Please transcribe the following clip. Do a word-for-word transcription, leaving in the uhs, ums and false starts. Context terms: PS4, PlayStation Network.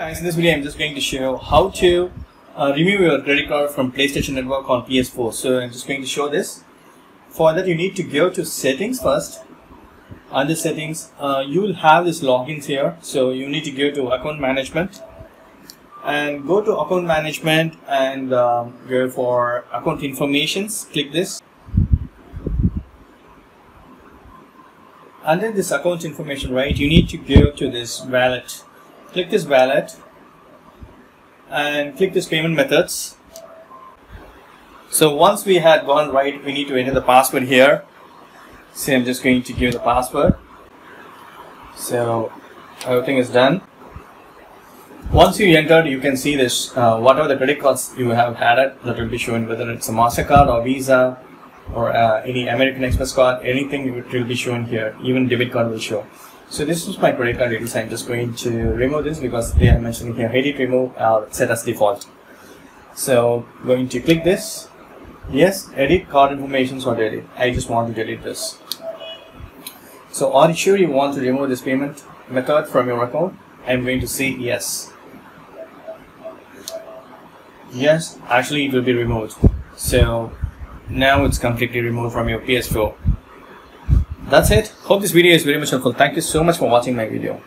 Guys, in this video, I'm just going to show how to uh, remove your credit card from PlayStation Network on P S four. So I'm just going to show this. For that, you need to go to Settings first. Under Settings, uh, you will have this logins here. So you need to go to Account Management and go to Account Management and um, go for Account Informations. Click this. Under this Account Information, right, you need to go to this Wallet. Click this wallet and click this payment methods. So once we had gone right, we need to enter the password here. So I'm just going to give the password. So everything is done. Once you entered, you can see this uh, whatever the credit cards you have had it, that will be shown, whether it's a MasterCard or Visa or uh, any American Express card, anything it will be shown here. Even debit card will show. So this is my credit card details. I'm just going to remove this because they are mentioning here edit, remove, uh, set as default. So I'm going to click this. Yes, edit card information or delete. I just want to delete this. So are you sure you want to remove this payment method from your account? I'm going to say yes. Yes, actually it will be removed. So now it's completely removed from your P S four. That's it. Hope this video is very much helpful. Thank you so much for watching my video.